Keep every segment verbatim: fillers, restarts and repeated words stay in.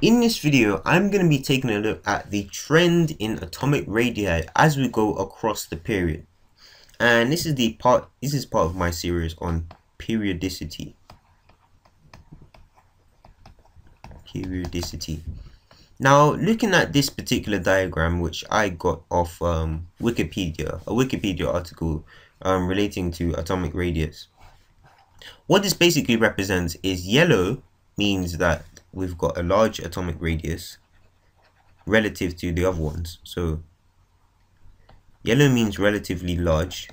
In this video, I'm going to be taking a look at the trend in atomic radii as we go across the period. And this is the part this is part of my series on periodicity. Periodicity. Now, looking at this particular diagram, which I got off um, Wikipedia, a Wikipedia article um, relating to atomic radii. What this basically represents is yellow means that we've got a large atomic radius relative to the other ones. So yellow means relatively large,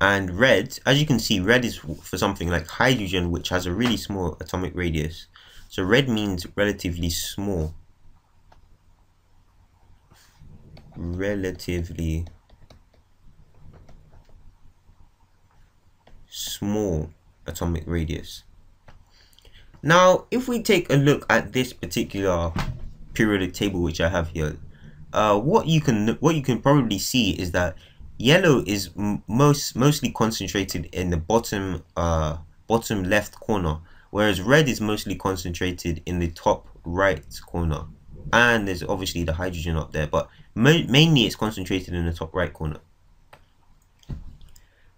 and red, as you can see, red is for something like hydrogen, which has a really small atomic radius. So red means relatively small, relatively small atomic radius. Now, if we take a look at this particular periodic table which I have here, uh, what you can what you can probably see is that yellow is most mostly concentrated in the bottom uh, bottom left corner, whereas red is mostly concentrated in the top right corner. And there's obviously the hydrogen up there, but ma mainly it's concentrated in the top right corner.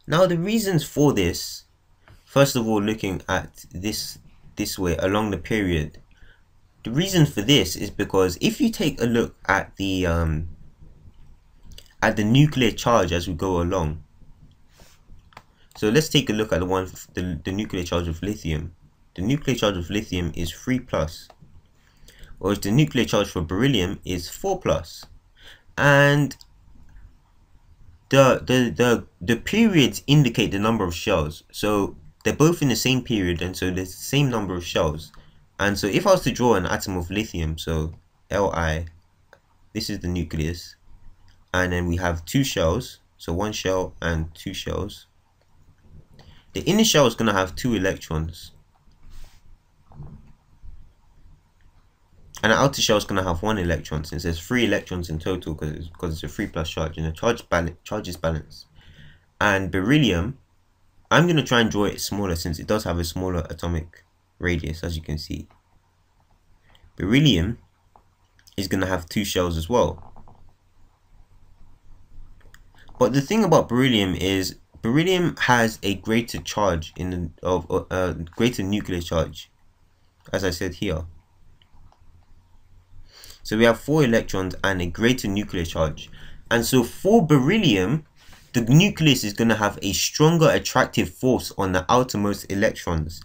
Now, the reasons for this, first of all, looking at this this way along the period, the reason for this is because if you take a look at the um, at the nuclear charge as we go along. So let's take a look at the one the, the nuclear charge of lithium. The nuclear charge of lithium is three plus, whereas the nuclear charge for beryllium is four plus, and The, the, the, the periods indicate the number of shells. So they're both in the same period, and so there's the same number of shells. And so if I was to draw an atom of lithium, so Li, this is the nucleus, and then we have two shells, so one shell and two shells. The inner shell is going to have two electrons, and the outer shell is going to have one electron, since there's three electrons in total, because it's, it's a three plus charge, and the charge, bal charge is balanced. And beryllium, I'm going to try and draw it smaller, since it does have a smaller atomic radius, as you can see. Beryllium is going to have two shells as well. But the thing about beryllium is, beryllium has a greater charge, in the, of a uh, greater nuclear charge, as I said here. So we have four electrons and a greater nuclear charge. And so for beryllium, the nucleus is going to have a stronger attractive force on the outermost electrons.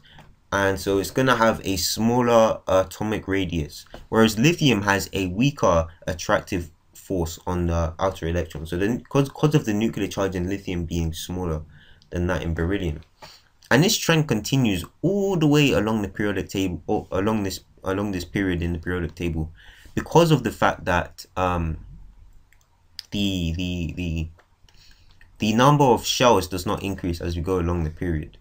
And so it's going to have a smaller atomic radius, whereas lithium has a weaker attractive force on the outer electrons. So then, because of the nuclear charge in lithium being smaller than that in beryllium. And this trend continues all the way along the periodic table, or along this along this period in the periodic table, because of the fact that um, the, the, the, the number of shells does not increase as we go along the period.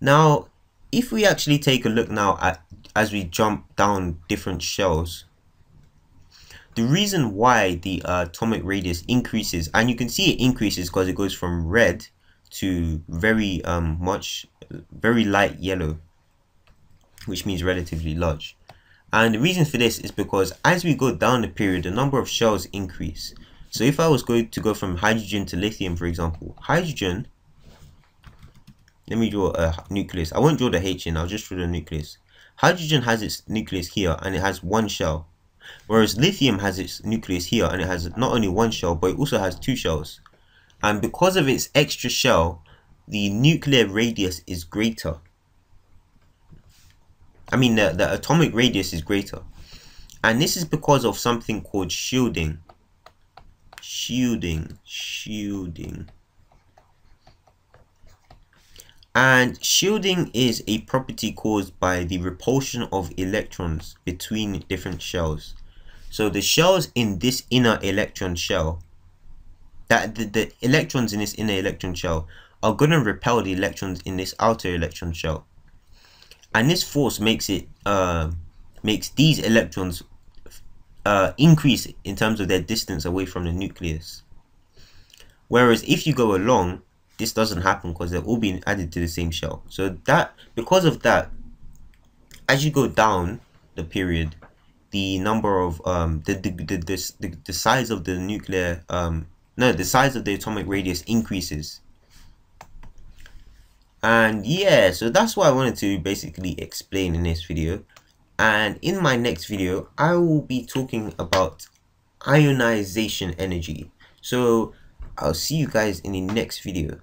Now, if we actually take a look now at, as we jump down different shells, the reason why the uh, atomic radius increases, and you can see it increases because it goes from red to very um, much, very light yellow, which means relatively large. And the reason for this is because as we go down the period, the number of shells increase. So if I was going to go from hydrogen to lithium, for example, hydrogen, let me draw a nucleus. I won't draw the H in, I'll just draw the nucleus. Hydrogen has its nucleus here and it has one shell, whereas lithium has its nucleus here and it has not only one shell, but it also has two shells. And because of its extra shell, the nuclear radius is greater. I mean, the, the atomic radius is greater. And this is because of something called shielding. Shielding. Shielding. And shielding is a property caused by the repulsion of electrons between different shells. So the shells in this inner electron shell, that the, the electrons in this inner electron shell are going to repel the electrons in this outer electron shell. And this force makes it uh, makes these electrons uh, increase in terms of their distance away from the nucleus. Whereas if you go along, this doesn't happen because they're all being added to the same shell. So that, because of that, as you go down the period, the number of um the the the, the, the, the size of the nuclear um no the size of the atomic radius increases. And yeah, so that's what I wanted to basically explain in this video. And in my next video, I will be talking about ionization energy. So I'll see you guys in the next video.